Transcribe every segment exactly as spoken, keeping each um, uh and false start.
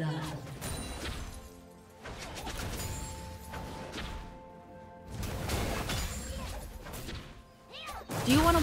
love. Do you want to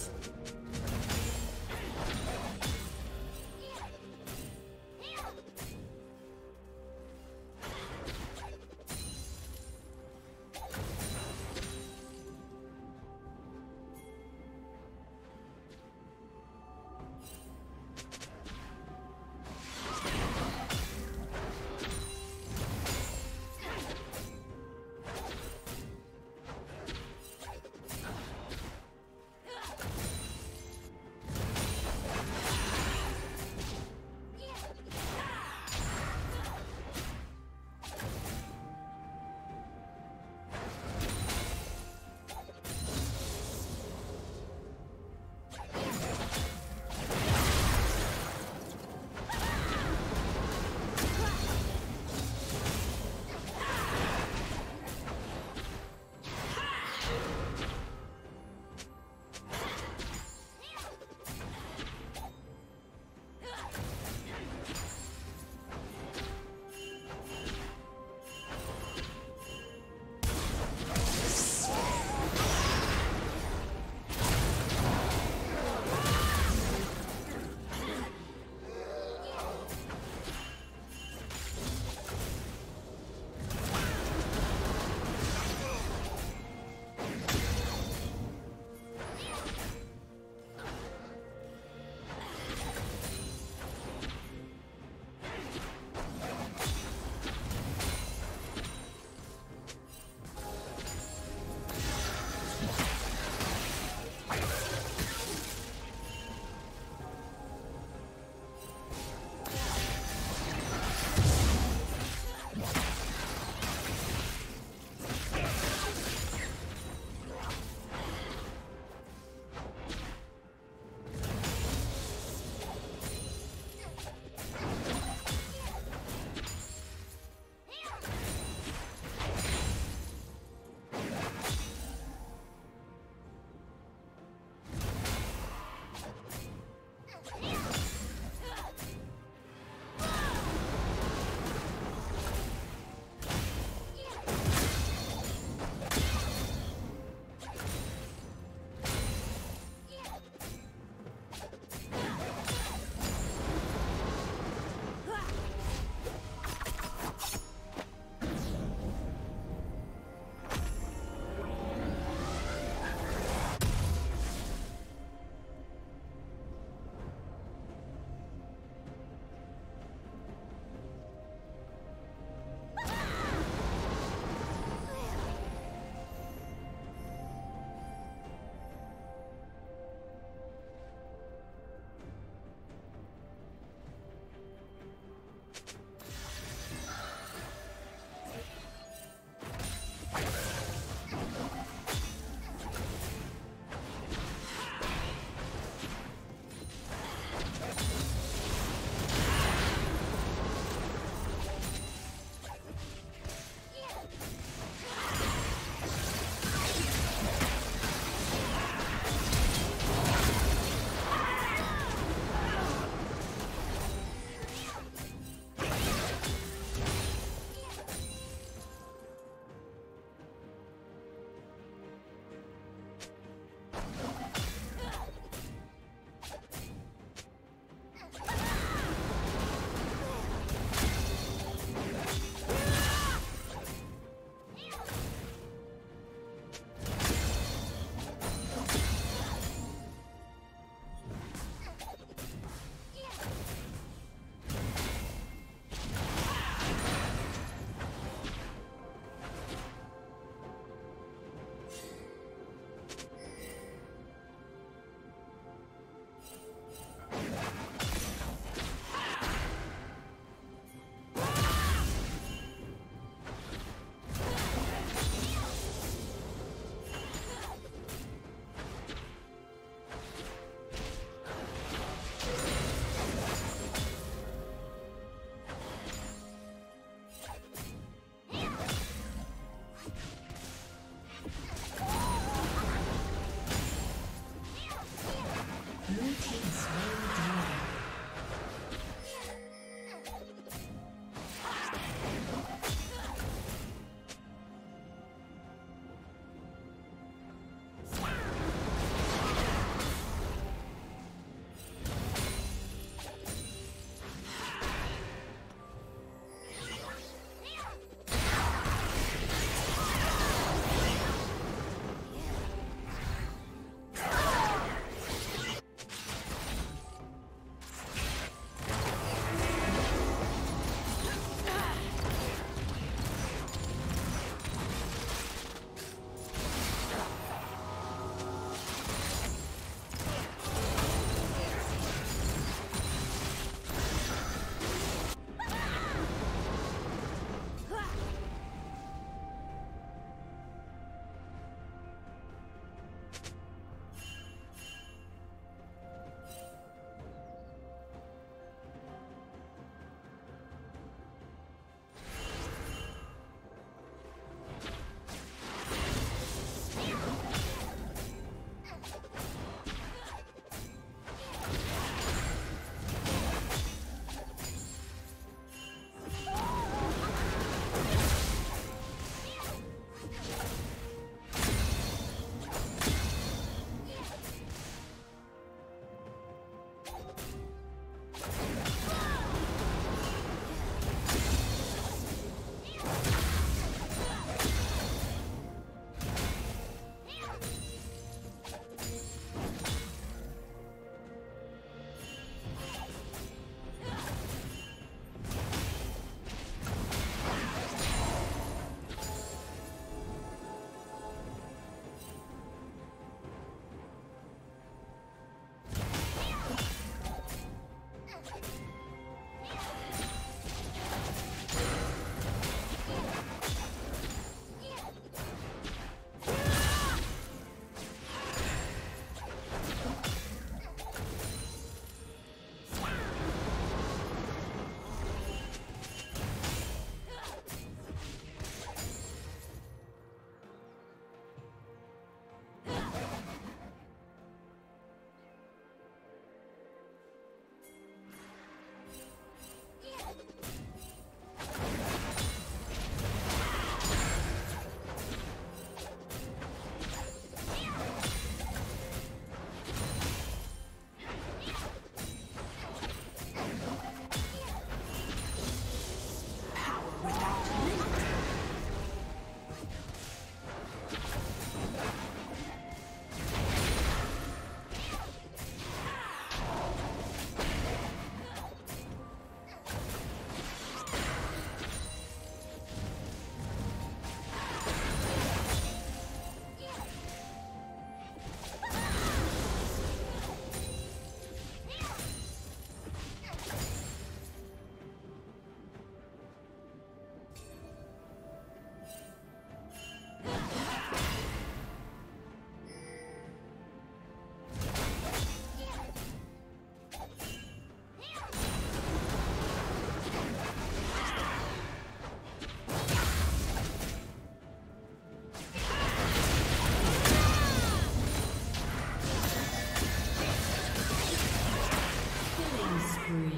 spree.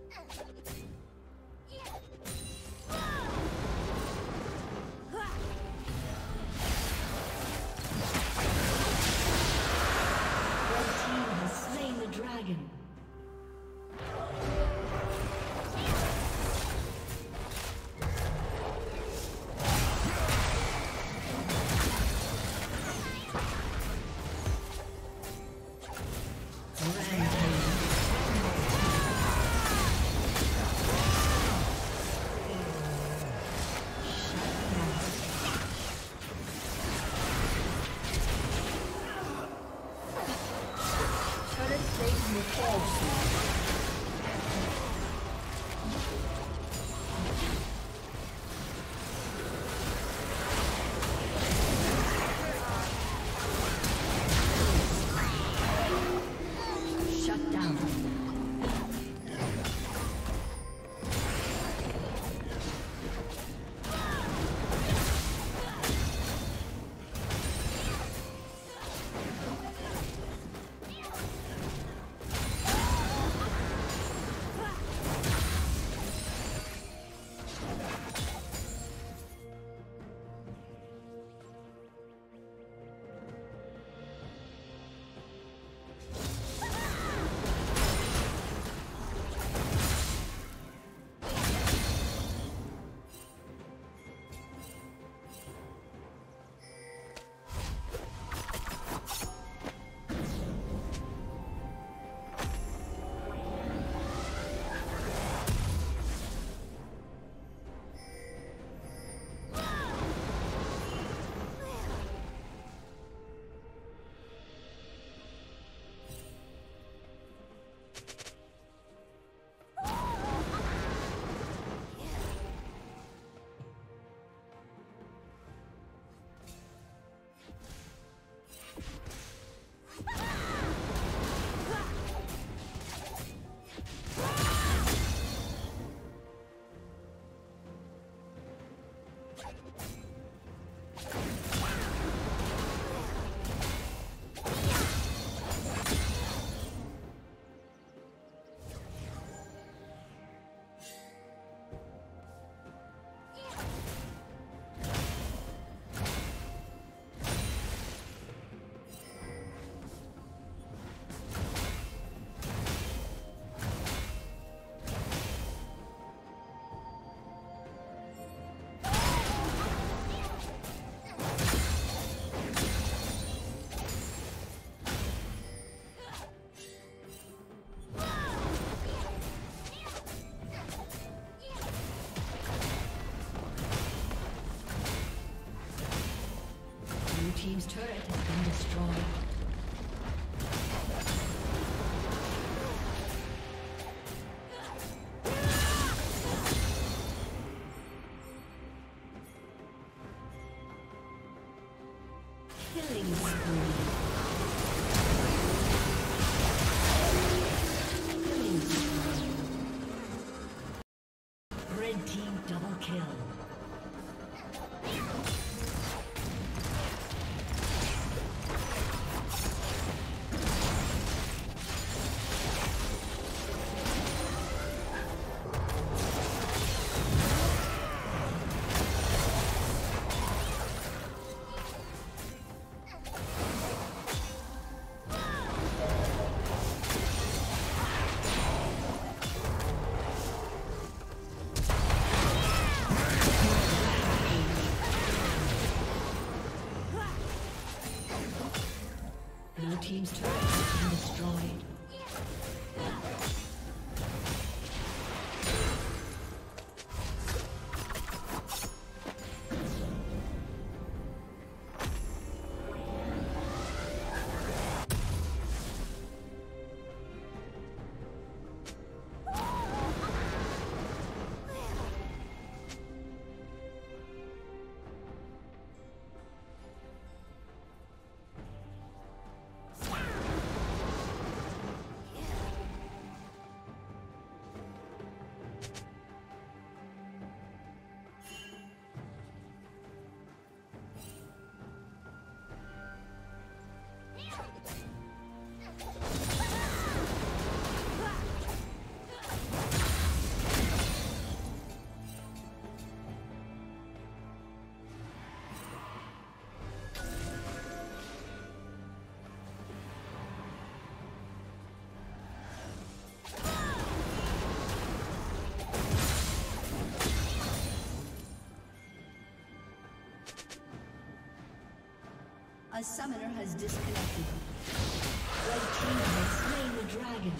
kill. Team's turret has been destroyed. A summoner has disconnected. Red team has slain the dragon.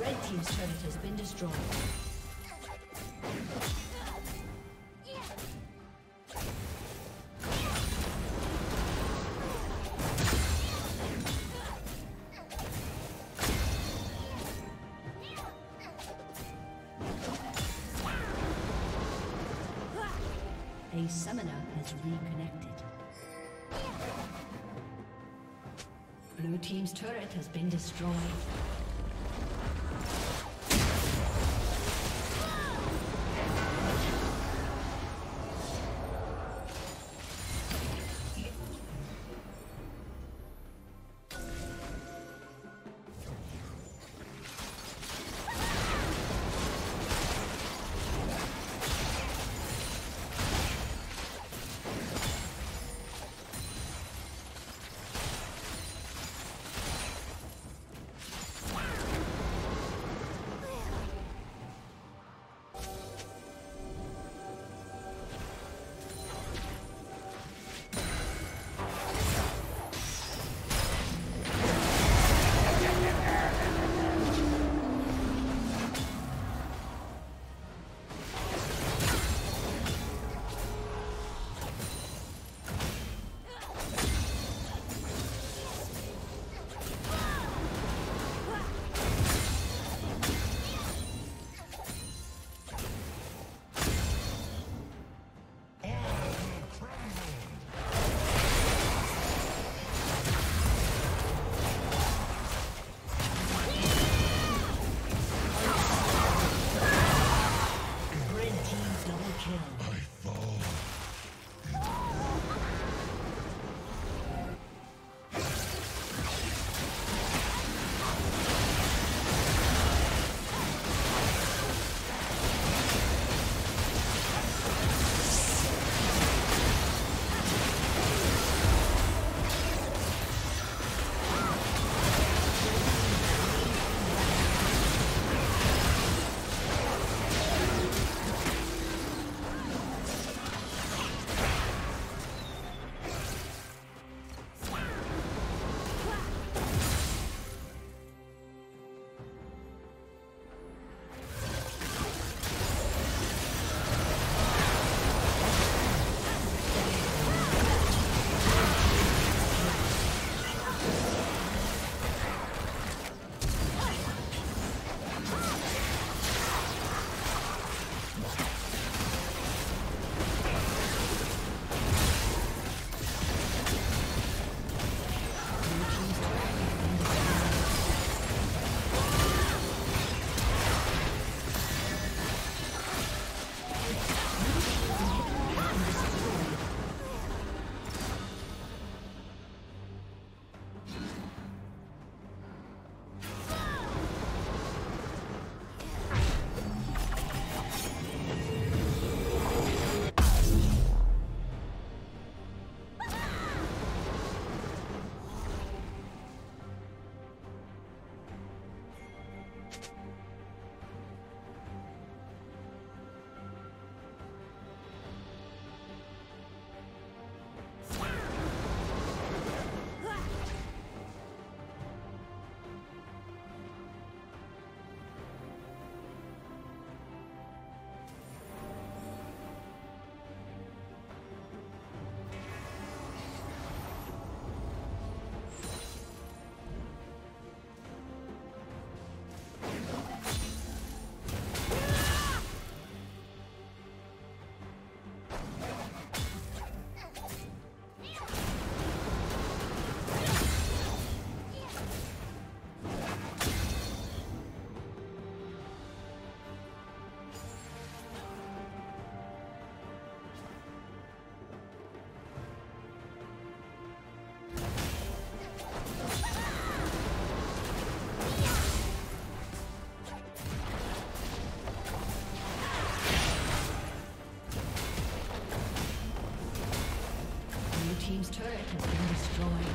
Red team's turret has been destroyed. A summoner has reconnected. Blue team's turret has been destroyed. turret has been destroyed.